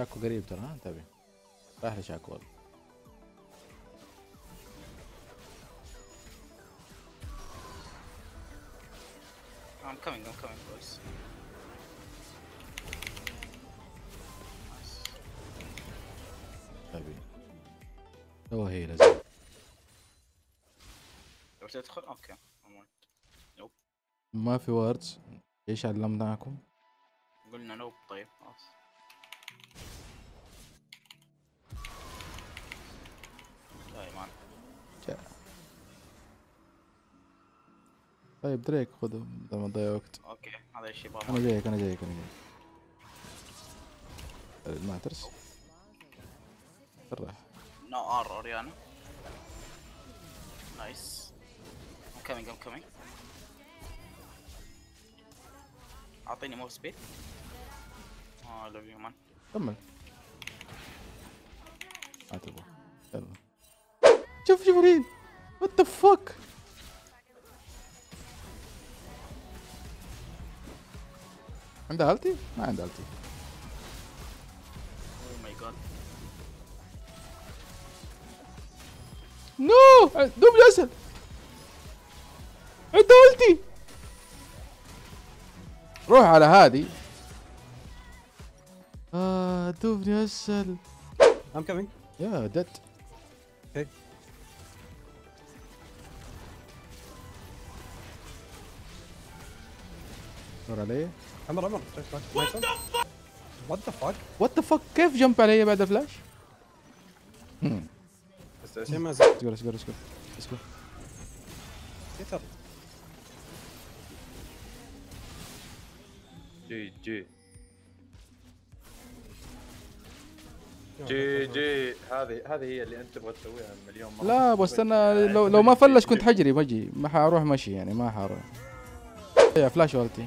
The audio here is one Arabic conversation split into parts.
شاكو قريب ترى، ها انتبه، راح لشاكو والله. I'm coming boys. حبيبي هو هي لازم لو تدخل اوكي. نوب ما في وردز. ايش علمناكم؟ قلنا نوب. طيب خلاص لا يا مان. طيب دريك خذه بدل ما تضيع وقت. اوكي هذا الشباب انا جايك ما ترس راح. نو ار اوريانا نايس. ام كامينج اعطيني مور سبيد. اي لاف يو مان. كمل ما تبغى. يلا شوف الحين وات ذا فك. عنده التي؟ ما عنده التي. اوه ماي جاد نو. دوب الاسد عنده التي. روح على هادي. دوبني اسد. I'm coming. Yeah, dead. Okay. دور علي. عمر وات ذا فاك كيف جمب علي بعد فلاش؟ بس عشان ما زعلت. اسكت كثر. جي هذه هي اللي انت تبغى تسويها مليون مره. لا بس انا لو ما فلش كنت حجري بجي، ما حروح مشي يعني، ما حروح. يا فلاش والتي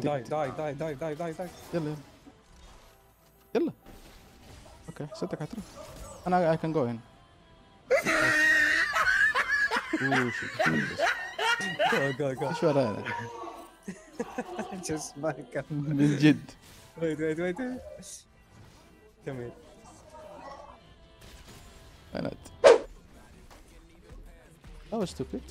داي يلا اوكي صدق حتروح. انا اي كان جو هنا. جو ايش ورانا؟ جس مايك من جد. ويت كمل. انا هاو ستوبيد.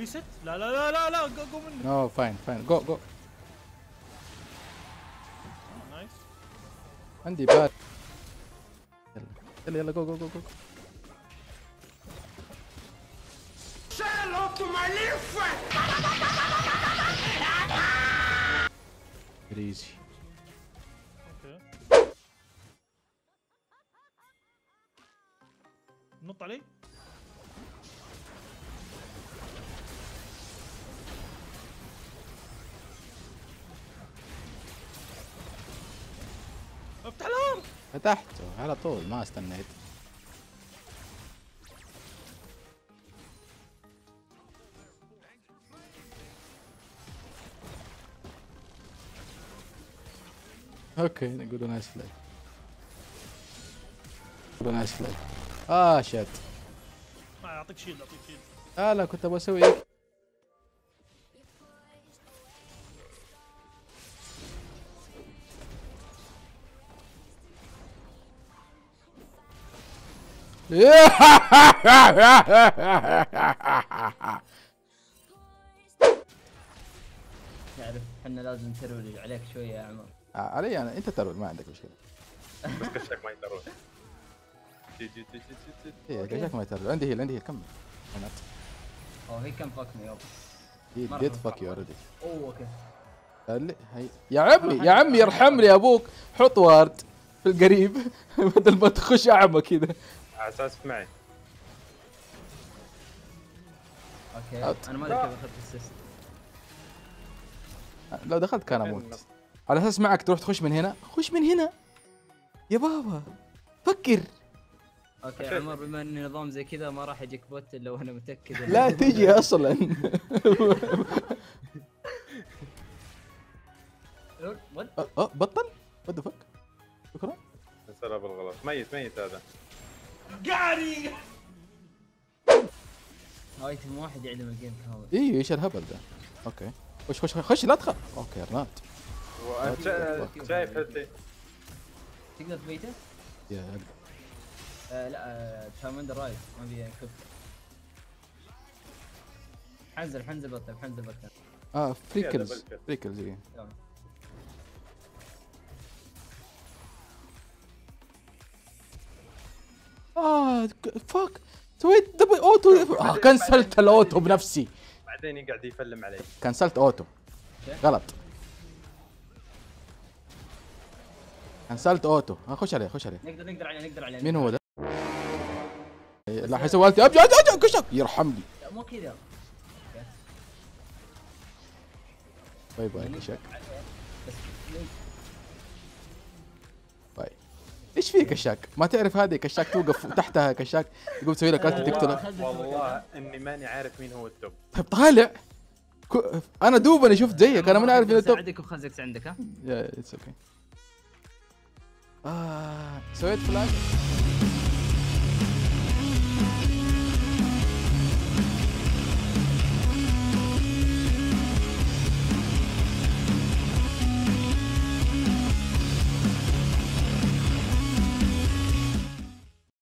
Reset. لا go مني. No fine go. Nice. عندي بار. يلا go. Say hello to my little friend. Easy. Okay. نط علي. افتح الأرض. فتحته على طول ما استنيت. اوكي نقول نايس فلاي. شت. ما اعطيك شيلد. لا كنت ابغى اسوي هيك. تعرف احنا لازم ترول عليك شويه يا عمر. علي انا انت ترول ما عندك مشكله. بس كشك ما يترول. ايه قاعد شايف ما يترجع. عندي هيل، عندي هيل، كمل. اوه هي كان فاك مي اب. هي ديد فاك يو اوريدي. اوه اوكي. يا عمي يا عمي ارحم لي ابوك، حط وارد في القريب بدل ما تخش اعمى كذا. على اساس معي. اوكي انا ما ادري كيف اخذت السيست. لو دخلت كان اموت. على اساس معك تروح تخش من هنا، خش من هنا. يا بابا فكر. اوكي يا عمر، بما ان نظام زي كذا ما راح يجيك بوت الا وانا متاكد لا تجي اصلا. بطل؟ وات ذا فك؟ شكرا؟ انسلب بالغلط، ميت ميت هذا. قاري ايتم واحد يعلم الجيم كامل. ايوه ايش الهبل ذا؟ اوكي خش خش خش، لا تخاف. اوكي ارنات شايف تقدر تبيته؟ يا اقدر. لا تشامندر رايز ما بي انكب. حنزل حنزل بطل، حنزل بطل. فريكلز فريكلز ايه. فاك سويت دبل اوتو. كنسلت الاوتو بنفسي، بعدين يقعد يفلم علي. كنسلت اوتو غلط، كنسلت اوتو. خش عليه خش عليه، نقدر نقدر عليه نقدر عليه. مين هو ده؟ لا حيسوي التي. ابجد ابجد كشك يرحمني. لا مو كذا. باي باي كشك. باي. ايش فيك كشاك؟ ما تعرف هذه كشاك توقف تحتها كشاك تقوم تسوي لك قتل تقتله. والله اني ماني عارف مين هو التوب. طيب طالع انا دوبني شفت زيك، انا ما عارف مين التوب. ساعدك وخزكس عندك ها؟ يا اتس اوكي. سويت فلاش.